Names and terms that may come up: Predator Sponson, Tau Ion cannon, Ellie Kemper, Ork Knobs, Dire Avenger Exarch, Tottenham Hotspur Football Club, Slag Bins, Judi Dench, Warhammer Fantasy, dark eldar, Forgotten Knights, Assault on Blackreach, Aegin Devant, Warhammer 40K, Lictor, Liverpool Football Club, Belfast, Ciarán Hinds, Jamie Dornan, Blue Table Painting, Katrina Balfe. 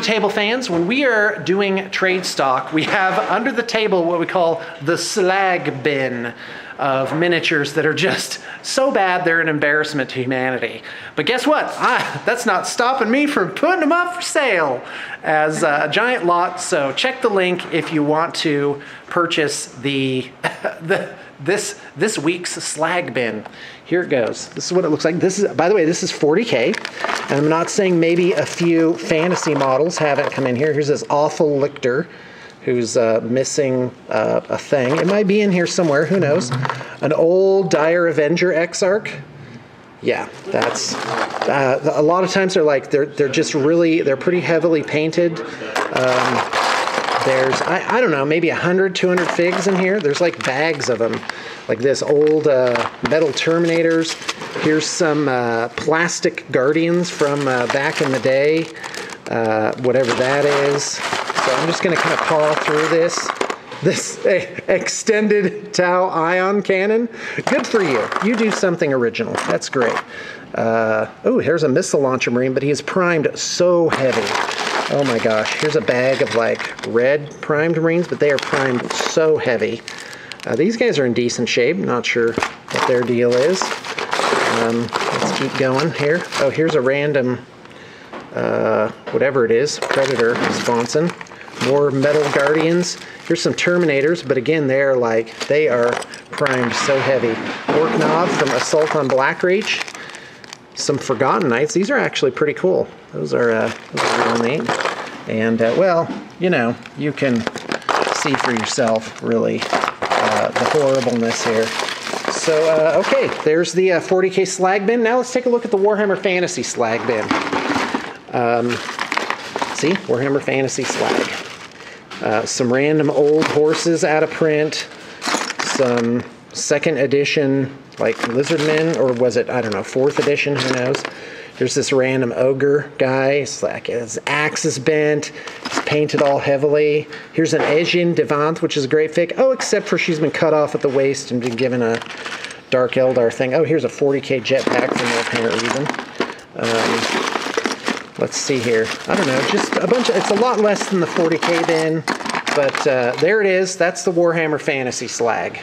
Blue Table fans, when we are doing trade stock, we have under the table what we call the slag bin of miniatures that are just so bad they're an embarrassment to humanity. But guess what? That's not stopping me from putting them up for sale as a giant lot. So check the link if you want to purchase this week's slag bin. Here it goes. This is what it looks like. This is, by the way, this is 40K. And I'm not saying maybe a few fantasy models haven't come in here. Here's this awful Lictor who's missing a thing. It might be in here somewhere, who knows? An old Dire Avenger Exarch. Yeah, that's, a lot of times they're like, they're just really, they're pretty heavily painted. There's, I don't know, maybe 100, 200 figs in here. There's like bags of them, like this old metal Terminators. Here's some plastic Guardians from back in the day, whatever that is. So I'm just gonna kind of paw through this extended Tau Ion cannon. Good for you, you do something original, that's great. Oh, here's a missile launcher marine, but he's primed so heavy. Oh my gosh, here's a bag of like red primed marines, but they are primed so heavy. These guys are in decent shape, not sure what their deal is. Let's keep going here. Oh, here's a random, whatever it is, Predator Sponson. More metal Guardians. Here's some Terminators, but again, they're like, they are primed so heavy. Ork Knobs from Assault on Blackreach. Some Forgotten Knights. These are actually pretty cool. Those are real neat. And, well, you know, you can see for yourself, really, the horribleness here. So, okay, there's the 40K slag bin. Now let's take a look at the Warhammer Fantasy slag bin. See? Warhammer Fantasy slag. Some random old horses out of print. Some second edition, like Lizardmen, or was it, I don't know, 4th edition, who knows. There's this random ogre guy. It's like his axe is bent, it's painted all heavily. Here's an Aegin Devant, which is a great fic. Oh, except for she's been cut off at the waist and been given a dark eldar thing. Oh, here's a 40K jetpack for no apparent reason. Let's see here. I don't know, just a bunch of, it's a lot less than the 40K bin, but there it is. That's the Warhammer Fantasy slag.